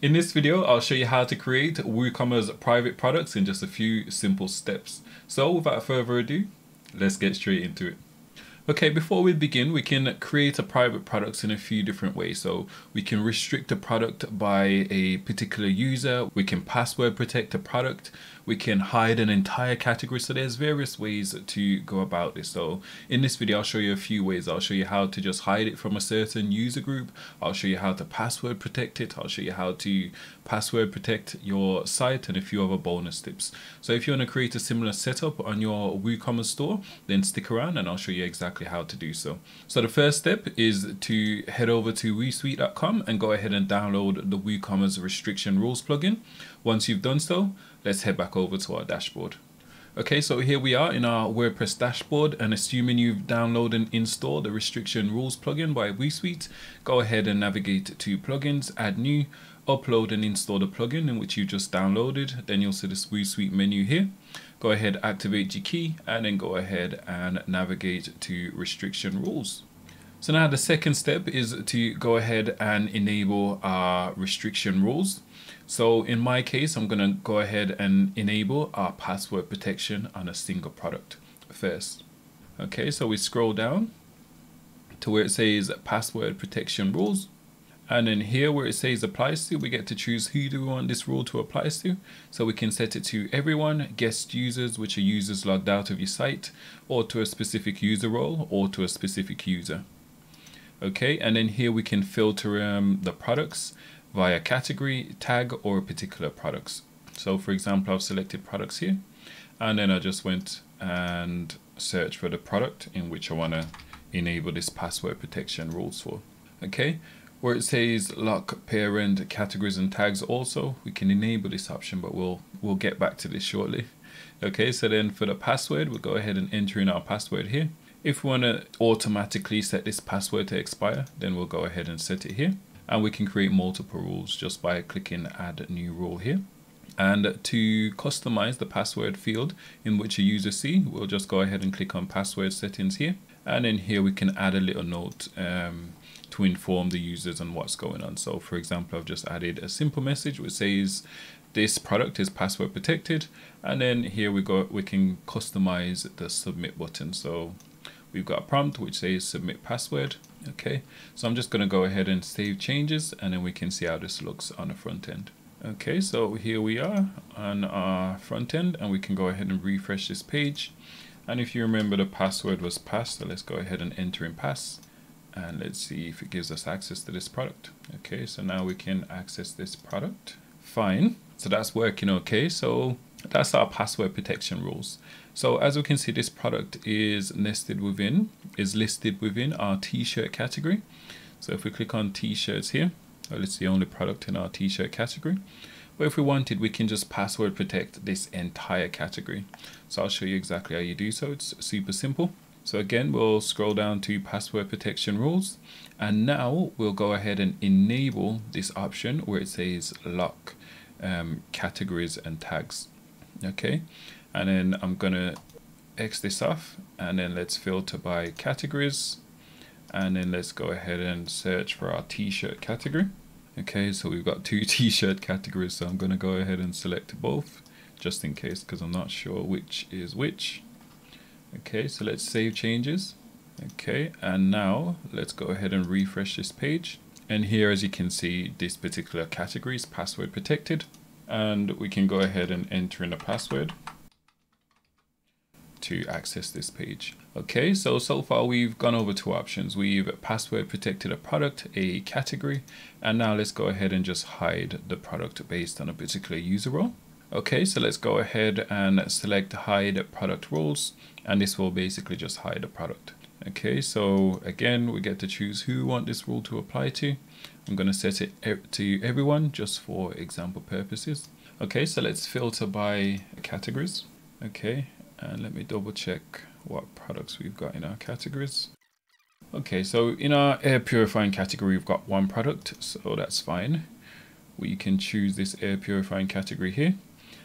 In this video, I'll show you how to create WooCommerce private products in just a few simple steps. So without further ado, let's get straight into it. Okay, before we begin, we can create a private product in a few different ways. So we can restrict a product by a particular user, we can password protect a product, we can hide an entire category. So there's various ways to go about this. So in this video, I'll show you a few ways. I'll show you how to just hide it from a certain user group. I'll show you how to password protect it. I'll show you how to password protect your site and a few other bonus tips. So if you want to create a similar setup on your WooCommerce store, then stick around and I'll show you exactly how to do so. So the first step is to head over to woosuite.com and go ahead and download the WooCommerce Restriction Rules plugin. Once you've done so, let's head back over to our dashboard. Okay, so here we are in our WordPress dashboard, and assuming you've downloaded and installed the Restriction Rules plugin by WooSuite, go ahead and navigate to plugins, add new, upload and install the plugin in which you just downloaded. Then you'll see this WooSuite menu here. Go ahead, activate your key, and then go ahead and navigate to Restriction Rules. So now the second step is to go ahead and enable our restriction rules. So in my case, I'm going to go ahead and enable our password protection on a single product first. Okay, so we scroll down to where it says password protection rules. And then here where it says applies to, we get to choose who do we want this rule to apply to. So we can set it to everyone, guest users, which are users logged out of your site, or to a specific user role, or to a specific user. Okay, and then here we can filter the products via category, tag, or particular products. So for example, I've selected products here, and then I just went and searched for the product in which I want to enable this password protection rules for. Okay. Where it says lock parent categories and tags also, we can enable this option, but we'll get back to this shortly. Okay, so then for the password, we'll go ahead and enter in our password here. If we want to automatically set this password to expire, then we'll go ahead and set it here. And we can create multiple rules just by clicking add new rule here. And to customize the password field in which a user sees, we'll just go ahead and click on password settings here. And then here we can add a little note to inform the users on what's going on. So for example, I've just added a simple message which says this product is password protected. And then here we can customize the submit button. So we've got a prompt which says submit password. Okay, so I'm just going to go ahead and save changes, and then we can see how this looks on the front end. Okay, so here we are on our front end, and we can go ahead and refresh this page. And if you remember, the password was pass, so let's go ahead and enter in pass. And let's see if it gives us access to this product. Okay, so now we can access this product. Fine, so that's working okay. So that's our password protection rules. So as we can see, this product is listed within our t-shirt category. So if we click on t-shirts here, well, it's the only product in our t-shirt category. But if we wanted, we can just password protect this entire category. So I'll show you exactly how you do so. It's super simple. So again, we'll scroll down to password protection rules, and now we'll go ahead and enable this option where it says lock categories and tags. Okay, and then I'm gonna X this off, and then let's filter by categories, and then let's go ahead and search for our t-shirt category. Okay, so we've got two t-shirt categories, so I'm gonna go ahead and select both just in case, because I'm not sure which is which. Okay, so let's save changes. Okay, and now let's go ahead and refresh this page. And here, as you can see, this particular category is password protected. And we can go ahead and enter in a password to access this page. Okay, so far we've gone over two options. We've password protected a product, a category, and now let's go ahead and just hide the product based on a particular user role. Okay, so let's go ahead and select hide product rules, and this will basically just hide a product. Okay, so again, we get to choose who we want this rule to apply to. I'm going to set it to everyone just for example purposes. Okay, so let's filter by categories. Okay, and let me double check what products we've got in our categories. Okay, so in our air purifying category, we've got one product, so that's fine. We can choose this air purifying category here.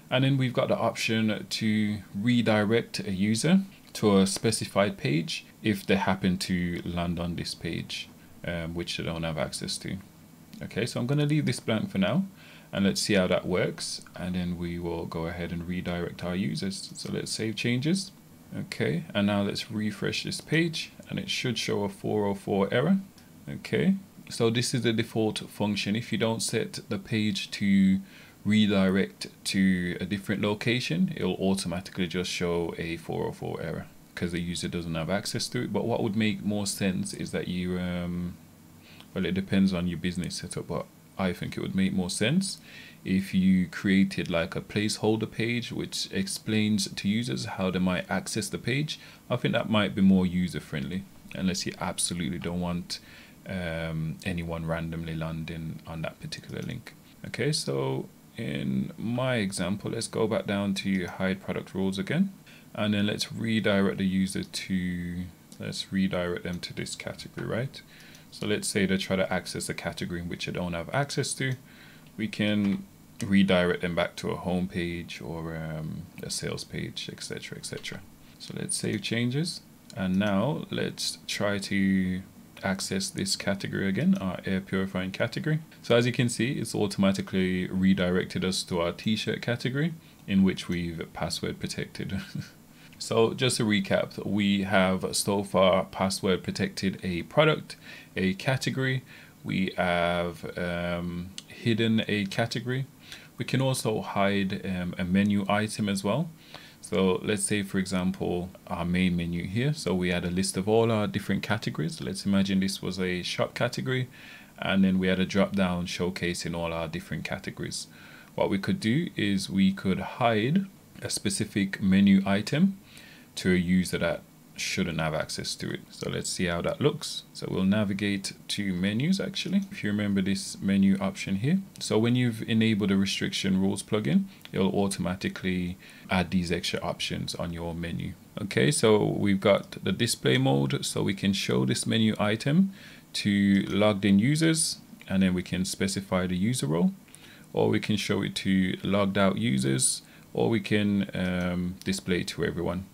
And then we've got the option to redirect a user to a specified page if they happen to land on this page, which they don't have access to. Okay, so I'm going to leave this blank for now, and let's see how that works, and then we will go ahead and redirect our users. So let's save changes. Okay, and now let's refresh this page, and it should show a 404 error. Okay, so this is the default function. If you don't set the page to redirect to a different location, it will automatically just show a 404 error because the user doesn't have access to it. But what would make more sense is that you, well, it depends on your business setup, but I think it would make more sense if you created like a placeholder page which explains to users how they might access the page. I think that might be more user friendly, unless you absolutely don't want anyone randomly landing on that particular link. Okay, so in my example, let's go back down to hide product rules again, and then let's redirect the user to, let's redirect them to this category, right? So let's say they try to access a category in which they don't have access to. We can redirect them back to a home page or a sales page, etc., etc. So let's save changes, and now let's try to access this category again, our air purifying category. So as you can see, it's automatically redirected us to our t-shirt category, in which we've password protected. So just to recap, we have so far password protected a product, a category. We have hidden a category. We can also hide a menu item as well. So let's say, for example, our main menu here. So we had a list of all our different categories. Let's imagine this was a shop category, and then we had a drop down showcasing all our different categories. What we could do is we could hide a specific menu item to a user that shouldn't have access to it. So let's see how that looks. So we'll navigate to menus actually. If you remember this menu option here. So when you've enabled a restriction rules plugin, it'll automatically add these extra options on your menu. Okay, so we've got the display mode, so we can show this menu item to logged in users, and then we can specify the user role, or we can show it to logged out users, or we can display it to everyone.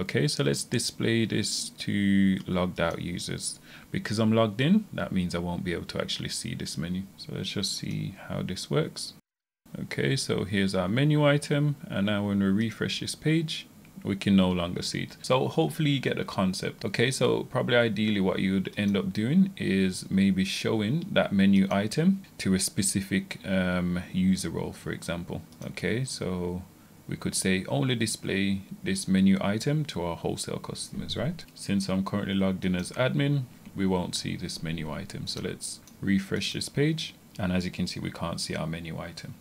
Okay, so let's display this to logged out users. Because I'm logged in, that means I won't be able to actually see this menu. So let's just see how this works. Okay, so here's our menu item, and now when we refresh this page, we can no longer see it. So hopefully you get the concept. Okay, so probably ideally what you would end up doing is maybe showing that menu item to a specific user role, for example. Okay, so we could say only display this menu item to our wholesale customers, right? Since I'm currently logged in as admin, we won't see this menu item. So let's refresh this page. And as you can see, we can't see our menu item.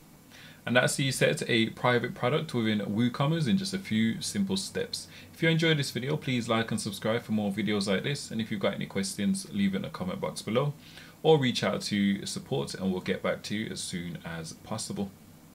And that's how you set a private product within WooCommerce in just a few simple steps. If you enjoyed this video, please like and subscribe for more videos like this. And if you've got any questions, leave it in the comment box below, or reach out to support and we'll get back to you as soon as possible.